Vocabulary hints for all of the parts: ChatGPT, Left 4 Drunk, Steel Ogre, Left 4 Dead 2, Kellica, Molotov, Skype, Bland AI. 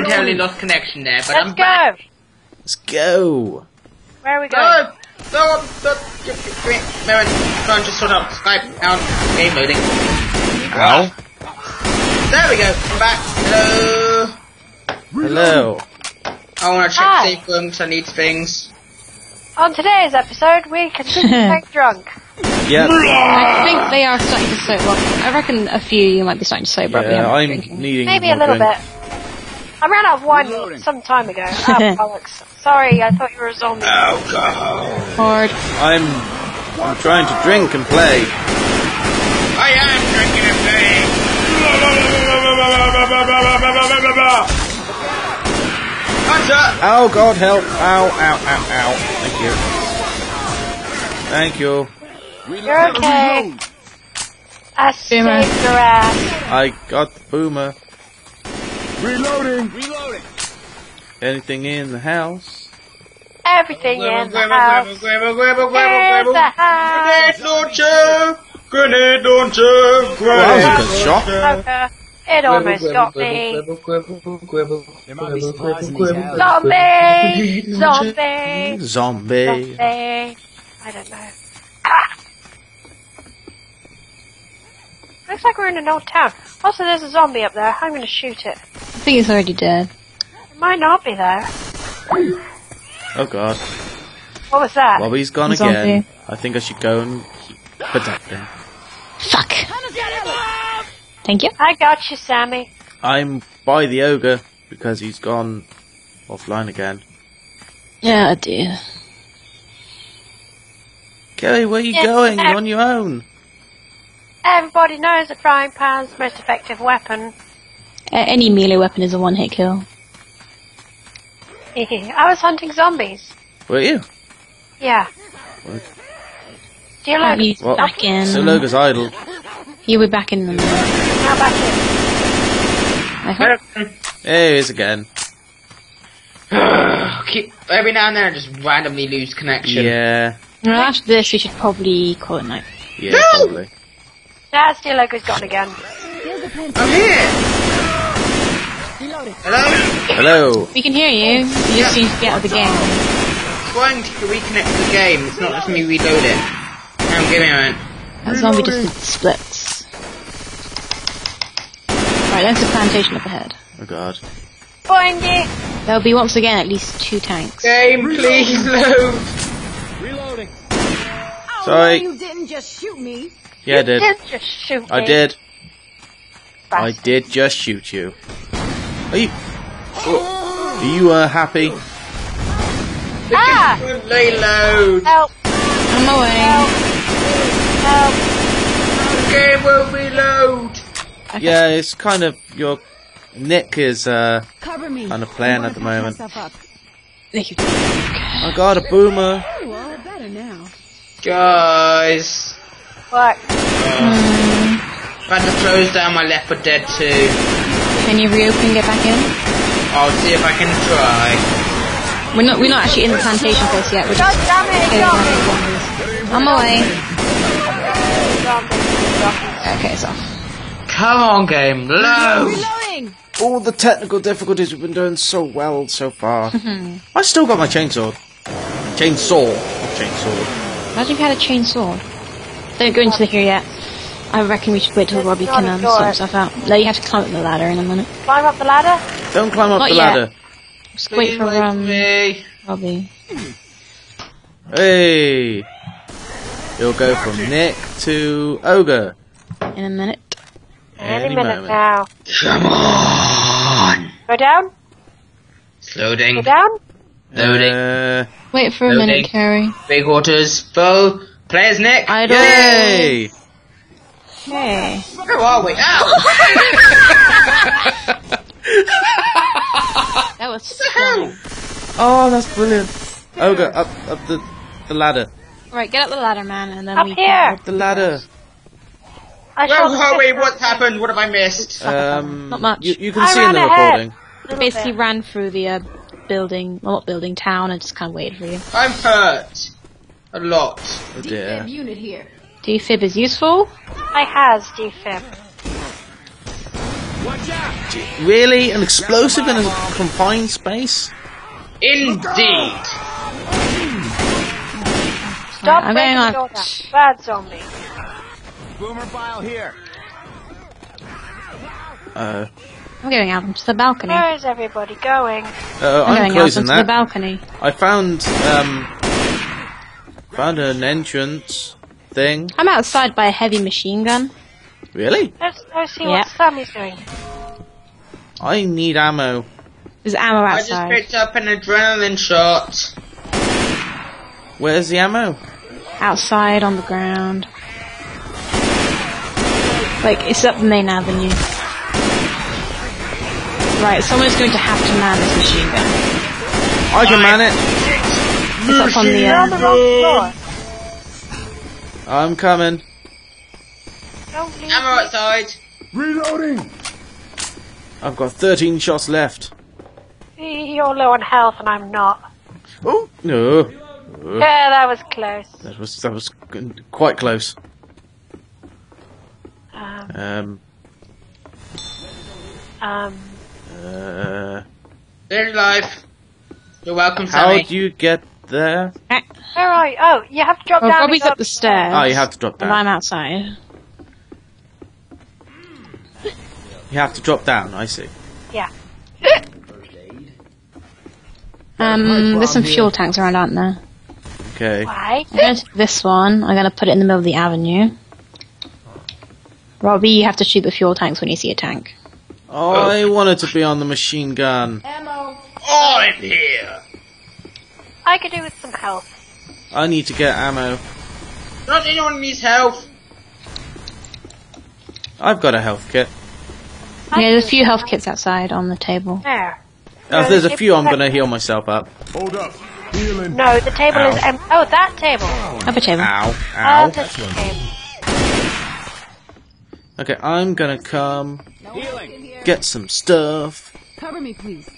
momentarily lost connection there, but I'm back. Let's go. Where are we going? No, come here, Merrin. Try and just sort out Skype out. Game loading. Well. There we go. I'm back. Hello. Hello. I want to check safe rooms. I need things. On today's episode, we continue to get drunk. Yeah. I think they are starting to sober up. I reckon a few you might be starting to sober up. Yeah, I'm needing maybe a little bit. I ran out of wine some time ago. Oh, sorry, I thought you were a zombie. Alcohol. Hard. I'm trying to drink and play. I am drinking and playing. Oh God, help! Ow, ow, ow, ow! Thank you. Thank you. You're okay. I saved your ass. I got the boomer. Reloading! Reloading! Anything in the house? Everything in the house! In the house! Grenade launcher! Grenade launcher! Grenade launcher! It almost got me! Zombie! Zombie! Zombie! I don't know. Ah. Looks like we're in an old town. Also, there's a zombie up there. I'm going to shoot it. I think it's already dead. It might not be there. Oh God. What was that? Bobby's gone again. I think I should go and protect him. Fuck. Thank you. I got you, Sammy. I'm by the ogre because he's gone offline again. Yeah, dear. Kelly, where are you going? You're on your own. Everybody knows the frying pan's the most effective weapon. Any melee weapon is a one-hit kill. I was hunting zombies. Were you? Yeah. What? Do you like me back in? So Logo's idle. You'll be back in the middle. Now back in. There he is again. Every now and then I just randomly lose connection. Yeah. Well, after this we should probably call it night. Yeah, no! Probably. Now Steel Ogre's gone again. I'm here! Hello? Hello? We can hear you. You just need to get out of the game. I'm trying to reconnect to the game. It's not just me reloading. I'm giving it. That zombie just splits. Alright, there's a plantation up ahead. Oh God. Boingy! There'll be once again at least 2 tanks. Game, please load! Reloading. Sorry. You didn't just shoot me. Yeah, I did. You did just shoot me. I did. Bastard. I did just shoot you. Are you happy? Ah! Reload. Help. I'm away. Help. Help. Game will reload. Okay. Yeah, it's kind of your Nick is kind of playing at the moment. I got a boomer. Well, better now. Guys. What? I've had to close down my Left 4 Dead 2. Can you reopen and get back in? I'll see if I can try. We're not actually in the plantation place yet. We're just I'm away. Okay, it's off. Come on, game, load! All the technical difficulties, we've been doing so well so far. I still got my chainsaw. Imagine if you had a chainsaw. Don't go into here yet. I reckon we should wait till Robbie can sort himself out. No, you have to climb up the ladder in a minute. Climb up the ladder? Don't climb up the ladder. Just wait for Robbie. Hey! You'll go from Nick to Ogre. In a minute. Any minute now. Come on! Go down? Loading. Go down? Loading. Wait for a minute, Carrie. Big waters, full. Players, Nick! Yay! Hey. Where are we? Ow! That was so cool. Oh, that's brilliant. Ogre, up the ladder. Right, get up the ladder, man, and then up the ladder. Where are we? What happened? What have I missed? Not much. You can see in the recording. I basically ran through the building, well, not building, town, and just kind of waited for you. I'm hurt. A lot. Oh dear. Defib unit here. Defib is useful. I has defib. Really? An explosive in a confined space? Indeed! Stop making all that bad zombie. Boomer file here. I'm going out into the balcony. Where is everybody going? I'm closing that. The balcony. I found an entrance thing. I'm outside by a heavy machine gun. Really? Let's see what Sammy's doing. I need ammo. There's ammo outside. I just picked up an adrenaline shot. Where's the ammo? Outside on the ground. Like, it's up the main avenue. Right, someone's going to have to man this machine gun. I can man it. It's up on the floor. I'm coming. Ammo outside. Reloading. I've got 13 shots left. You're low on health, and I'm not. Oh no! Yeah, that was close. That was quite close. There's life. You're welcome, Sammy. How do you get there? Where are you? Oh, you have to drop down. Bobby's up the stairs. Oh, you have to drop down. And I'm outside. You have to drop down, I see. Yeah. There's some fuel tanks around, aren't there? Okay. Why? I'm going to take this one. I'm going to put it in the middle of the avenue. Robbie, you have to shoot the fuel tanks when you see a tank. Oh, I wanted to be on the machine gun. Ammo. Oh, I'm here. I could do with some help. I need to get ammo. Not anyone needs help. I've got a health kit. Yeah, there's a few health kits outside on the table. There. Oh, if there's a few, I'm gonna heal myself up. Hold up. Healing. No, the table is empty. Oh, that table. Upper table. Ow. Ow. Okay, I'm gonna come get some stuff. Cover me, please.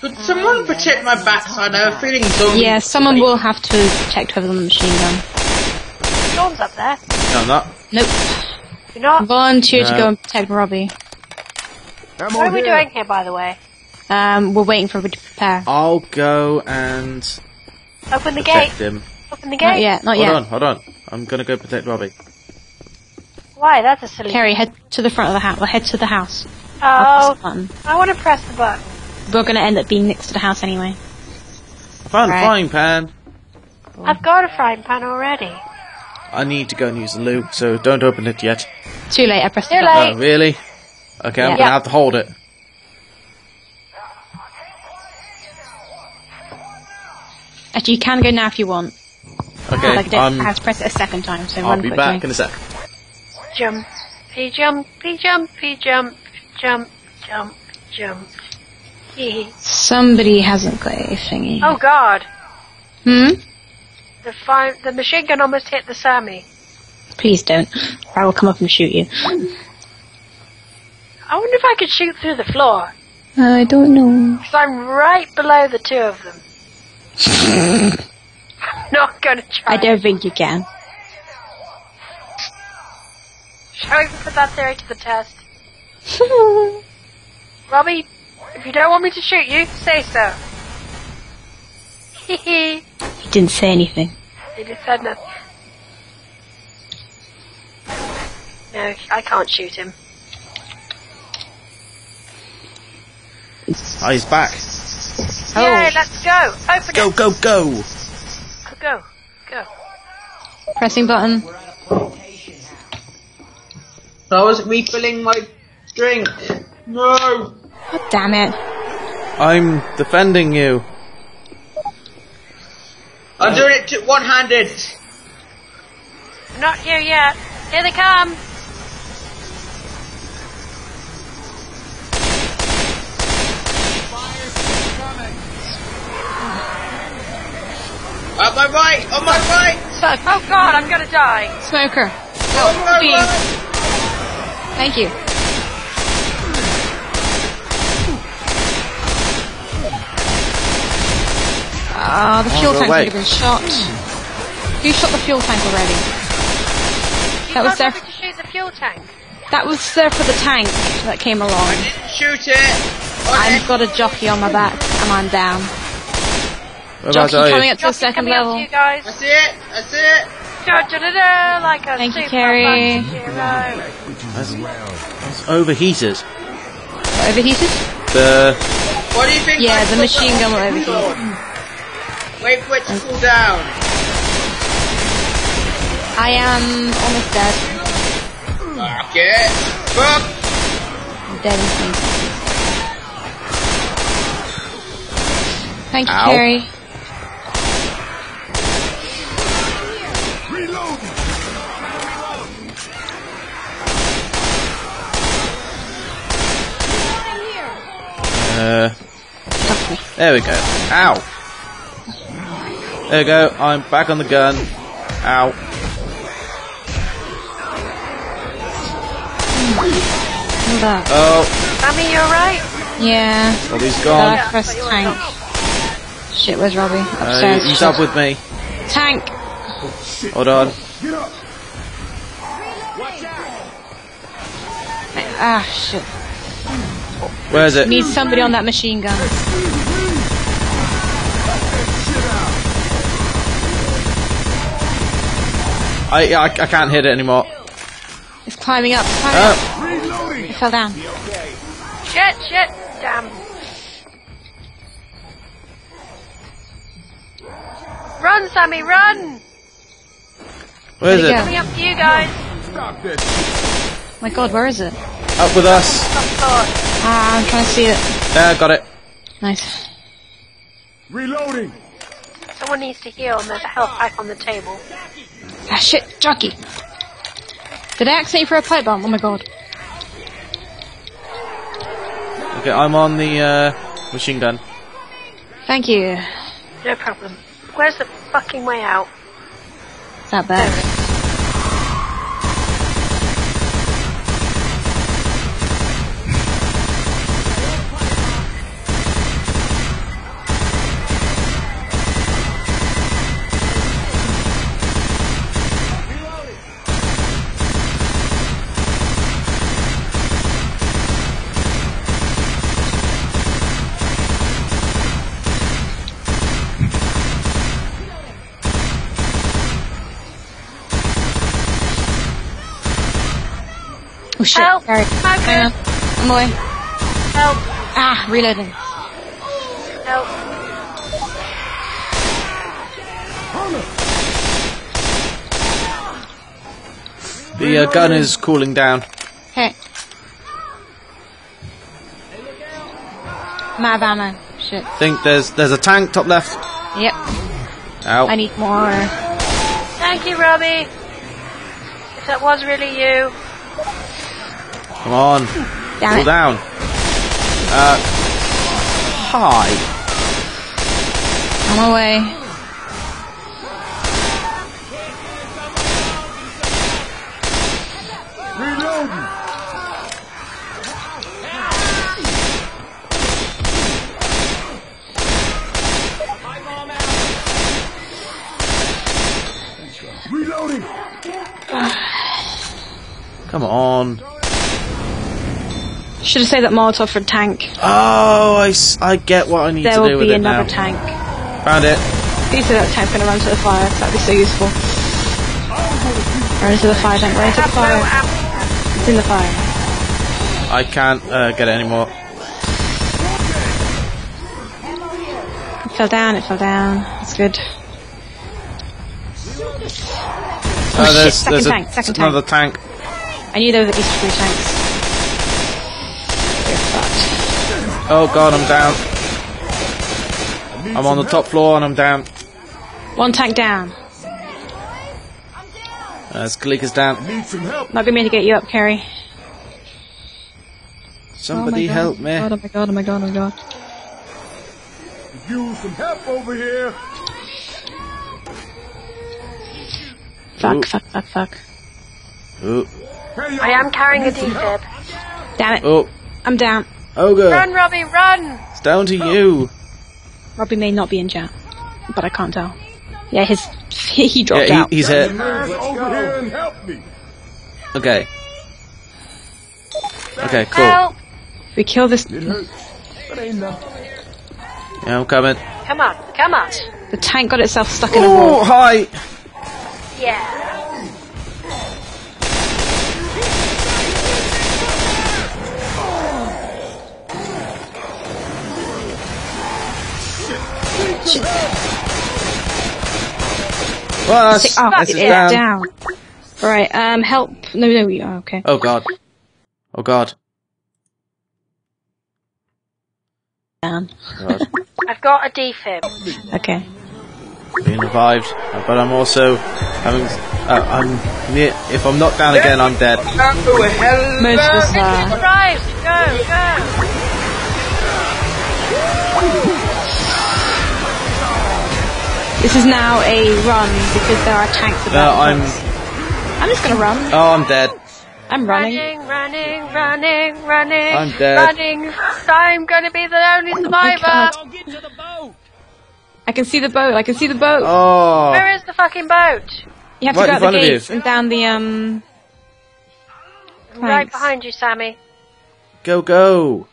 Could someone protect my backside? I'm feeling dumb. Yeah, someone will have to protect whoever's on the machine gun. Dawn's up there. No, I'm not. Nope. You're not? Volunteer to go and protect Robbie. What are we doing here, by the way? We're waiting for everybody to prepare. I'll go and open the gate. Him. Open the gate. Not yet. Not yet. Hold on. I'm gonna go protect Robbie. Why? That's a silly. Carrie, head to the front of the house. Well, head to the house. Oh. I want to press the button. We're gonna end up being next to the house anyway. I found a frying pan. I've got a frying pan already. I need to go and use the loo, so don't open it yet. Too late. I pressed the button. Oh, really? Okay, I'm gonna have to hold it. Actually, you can go now if you want. Okay, I have to press it a second time, so I'll be back in a sec. Jump, he jump, he jump, he jump, jump, jump, jump. Somebody hasn't got a thingy. Oh God. Hmm. The machine gun almost hit the Sammy. Please don't. I will come up and shoot you. I wonder if I could shoot through the floor. I don't know. Because I'm right below the two of them. I'm not going to try. I don't think you can. Shall we put that theory to the test? Robbie, if you don't want me to shoot you, say so. He didn't say anything. He just said nothing. No, I can't shoot him. Oh, he's back. Yeah, let's go. Open it. Go, go, go. Go, go. Pressing button. I was refilling my drink. No. God damn it. I'm defending you. I'm doing it one-handed. Not here yet. Here they come. On my right! On my right! Oh God, I'm gonna die! Smoker! Oh, thank you. Ah, the fuel tank could have been shot. Who shot the fuel tank already? That was there. Shoot the fuel tank. That was there for the tank that came along. I didn't shoot it. I've got a jockey on my back, and I'm down. Jockey coming up to the second level. I see it. I see it. Like a thank you, Kerry. That's overheated. Overheated? What do you think? Yeah, the machine gun will overheat. Wait for it to cool down. I am almost dead. Fuck it! Fuck! I'm dead indeed. Thank you, Kerry. There we go. Ow! There we go, I'm back on the gun. Ow. Oh. Mummy, you alright? Yeah. Robbie's gone. I pressed tank. Shit, where's Robbie? Upstairs. He's up with me. Tank! Hold on. Ah, shit. Where is it? Needs somebody on that machine gun. I can't hit it anymore. It's climbing up. Climbing up. It fell down. Shit! Shit! Damn. Run, Sammy! Run! Where is it? Coming up to you guys. Oh my God! Where is it? Up with us. Ah, I'm trying to see it. Yeah, got it. Nice. Reloading. Someone needs to heal and there's a health pack on the table. Ah, shit, jockey. Did I accidentally throw a pipe bomb? Oh my God. Okay, I'm on the machine gun. Thank you. No problem. Where's the fucking way out? That bad. Oh shit, help. Sorry. Hang on. I'm away. Help. Ah, reloading. Help. The gun is cooling down. Hey. I'm out of ammo. Shit. I think there's a tank top left. Yep. Ow. I need more. Thank you, Robbie. If that was really you. Come on. Damn it. Down. Hi. I'm away. Reloading. Come on. Should have saved that Molotov for a tank. Oh, I get what I need to do with it now. There will be another tank. Found it. Please say that tank's going to run to the fire. That would be so useful. Run into the fire tank. Run into the fire. It's in the fire. I can't get it anymore. It fell down. It fell down. That's good. Oh, shit. Second tank. Second tank. Another tank. I knew there was at least 3 tanks. Oh God, I'm down. I'm on the top floor and I'm down. One tank down. Kalika's down. Not gonna be able to get you up, Kerry. Somebody help me. Oh my God, oh my God, oh my God. Use some help over here. Fuck, fuck, fuck, fuck. Ooh. I am carrying a D-fib. Damn it. Oh. I'm down. Ogre. Run, Robbie, run! It's down to you. Robbie may not be in chat, but I can't tell. Yeah, he dropped out. He's hit. Over here and help me. Okay. Okay, cool. Help. We kill this. Yeah, I'm coming. Come on, come on. The tank got itself stuck in a wall. Oh, hi! Yeah. Shit. Well, this is down. Right, help. No, we are okay. Oh, God. Oh, God. Down. God. I've got a defib. Okay. Being revived, but I'm also having. I'm near. If I'm knocked down again, I'm dead. Merciless fire. Go. This is now a run because there are tanks. I'm just gonna run. Oh, I'm dead. I'm running. Running. I'm dead. Running. I'm gonna be the only survivor. Oh, get to the boat. I can see the boat. Oh. Where is the fucking boat? You have to go out the gates and down the right behind you, Sammy. Go, go.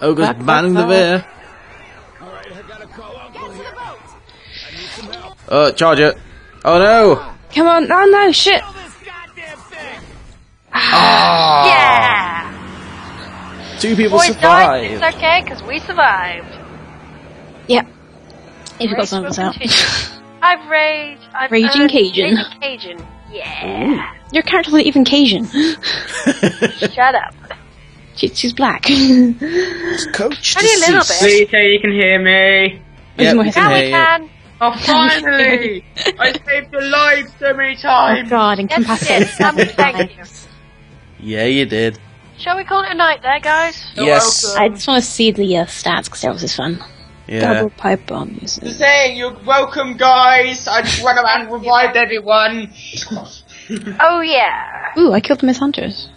Ogre's manning the bear. Alright, I gotta call out for here. Charge it. Oh no! Come on, oh no, shit! Yeah! Two people survived! It's okay, because we survived. Yep. If you got someone else out. I've raged. I've Raging Cajun. Raging Cajun, yeah. Ooh. Your character's not even Cajun. Shut up. She's black. It's coached. Only a little bit. Please say you can hear me. Yeah, we can. Oh, finally! I saved your lives so many times! Oh god, and thank you. Yeah, you did. Shall we call it a night there, guys? Yes. I just want to see the stats, because that was just fun. Yeah. Double pipe bomb. Just saying, you're welcome, guys! I just went around and revived everyone! Oh, yeah! Ooh, I killed the Miss Hunters.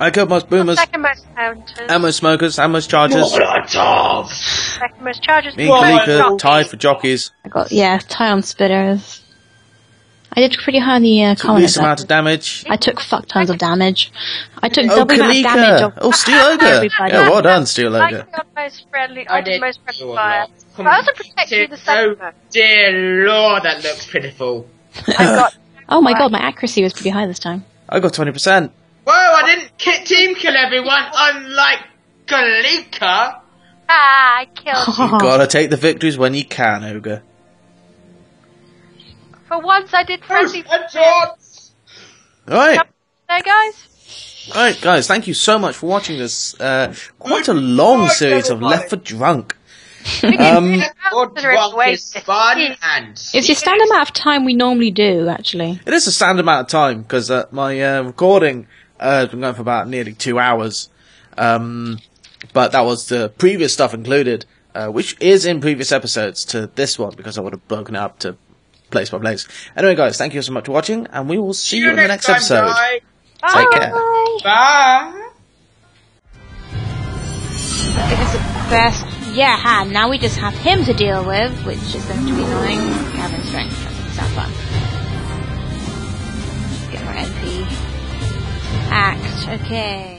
I killed most boomers. Second most hunters. And most smokers, and most chargers. Second most chargers. Me and Kellica tied for jockeys. I got, tie on spitters. I did pretty high on the least amount of damage. I took fuck tons of damage. I took double amount of damage. Oh, Steel Ogre! Yeah, well done, Steel Ogre. I did most friendly fire. I also protected you the same. Oh dear lord, that looks pitiful. Oh my god, my accuracy was pretty high this time. I got 20%. Whoa, I didn't team kill everyone, unlike Kellica. Ah, I killed you. You gotta take the victories when you can, Ogre. For once I did friendly fire. Alright. There, guys. Alright, guys, thank you so much for watching this. Quite a long series of Left 4 Drunk. It's the standard amount of time we normally do, actually. It is a standard amount of time, because my recording... I've been going for about nearly 2 hours, but that was the previous stuff included, which is in previous episodes to this one, because I would have broken it up to place by place. Anyway, guys, thank you so much for watching, and we will see you in the next episode. Bye. Take care. Bye. It was the best. Yeah, now we just have him to deal with, which is going to be annoying. Gavin's strength. That's not fun. Let's get more MP. Act, okay.